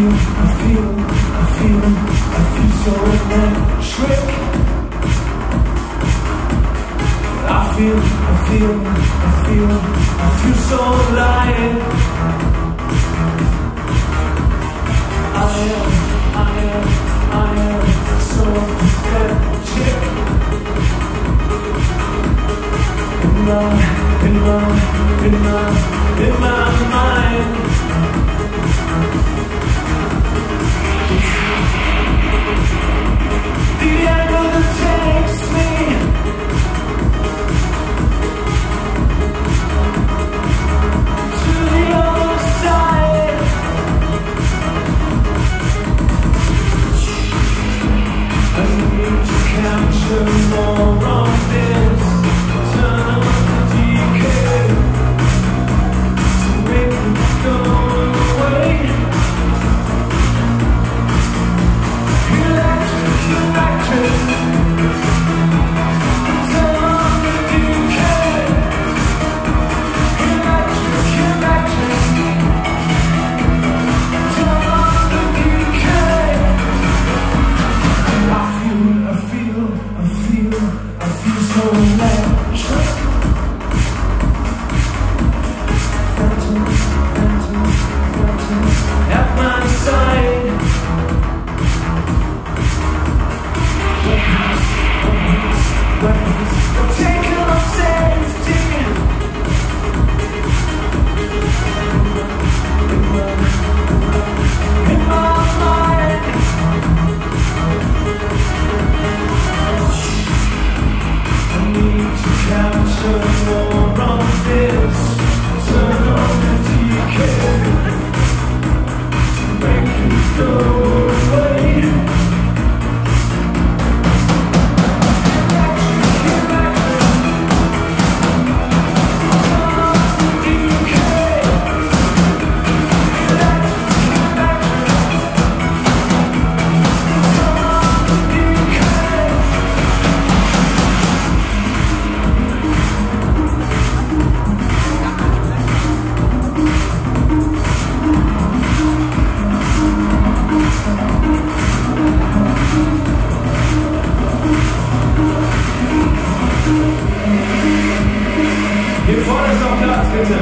I feel so electric. I feel so alive. I am so pathetic. In my mind. Hier vorne ist noch Platz, bitte!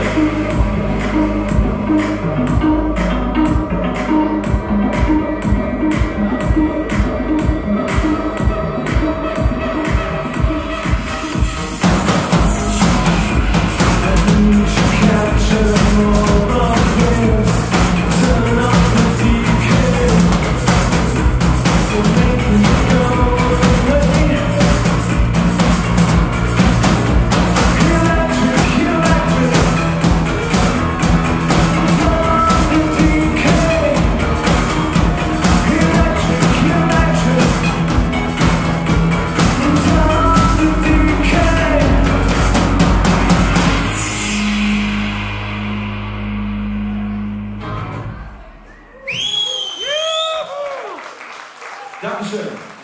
Dankeschön.